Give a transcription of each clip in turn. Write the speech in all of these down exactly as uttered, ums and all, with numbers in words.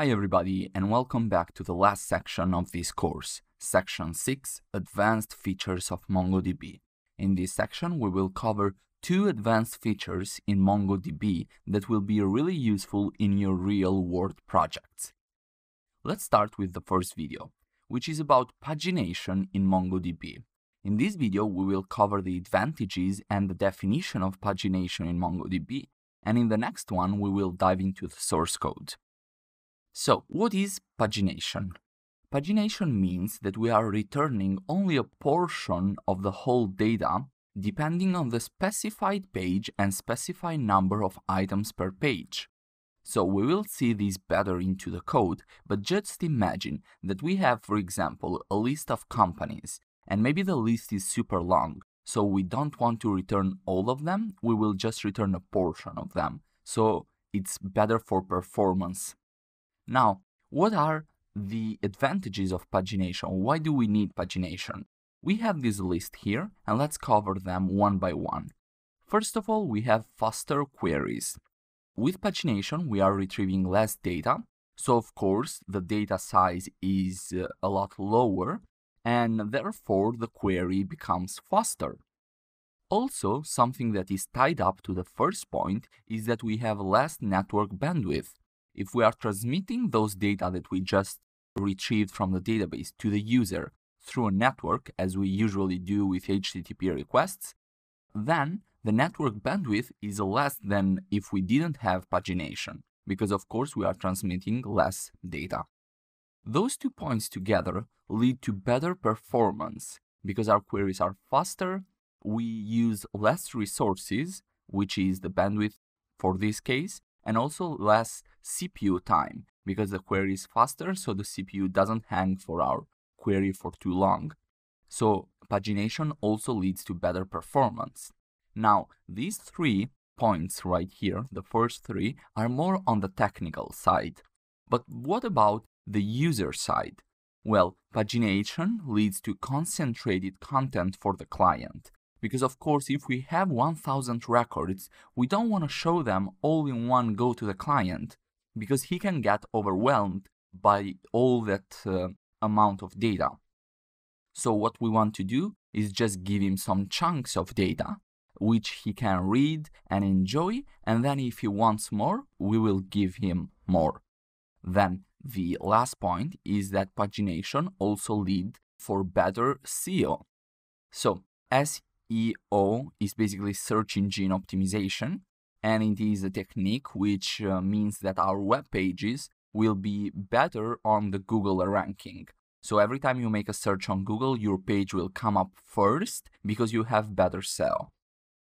Hi everybody, and welcome back to the last section of this course, Section six, Advanced Features of MongoDB. In this section, we will cover two advanced features in MongoDB that will be really useful in your real-world projects. Let's start with the first video, which is about pagination in MongoDB. In this video, we will cover the advantages and the definition of pagination in MongoDB, and in the next one, we will dive into the source code. So, what is pagination? Pagination means that we are returning only a portion of the whole data depending on the specified page and specified number of items per page. So, we will see this better into the code, but just imagine that we have, for example, a list of companies, and maybe the list is super long, so we don't want to return all of them, we will just return a portion of them, so it's better for performance. Now, what are the advantages of pagination? Why do we need pagination? We have this list here, and let's cover them one by one. First of all, we have faster queries. With pagination, we are retrieving less data, so of course, the data size is uh, a lot lower, and therefore, the query becomes faster. Also, something that is tied up to the first point is that we have less network bandwidth. If we are transmitting those data that we just retrieved from the database to the user through a network, as we usually do with H T T P requests, then the network bandwidth is less than if we didn't have pagination, because of course we are transmitting less data. Those two points together lead to better performance, because our queries are faster, we use less resources, which is the bandwidth for this case, and also less C P U time, because the query is faster, so the C P U doesn't hang for our query for too long. So pagination also leads to better performance. Now, these three points right here, the first three, are more on the technical side. But what about the user side? Well, pagination leads to concentrated content for the client. Because of course, if we have one thousand records, we don't want to show them all in one go to the client, because he can get overwhelmed by all that uh, amount of data. So what we want to do is just give him some chunks of data, which he can read and enjoy, and then if he wants more, we will give him more. Then the last point is that pagination also leads for better S E O. So, as S E O is basically search engine optimization, and it is a technique which uh, means that our web pages will be better on the Google ranking. So every time you make a search on Google, your page will come up first because you have better S E O.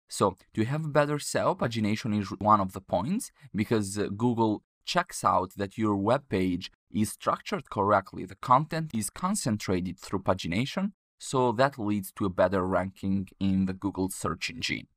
So to have better S E O, pagination is one of the points, because uh, Google checks out that your web page is structured correctly, the content is concentrated through pagination, so that leads to a better ranking in the Google search engine.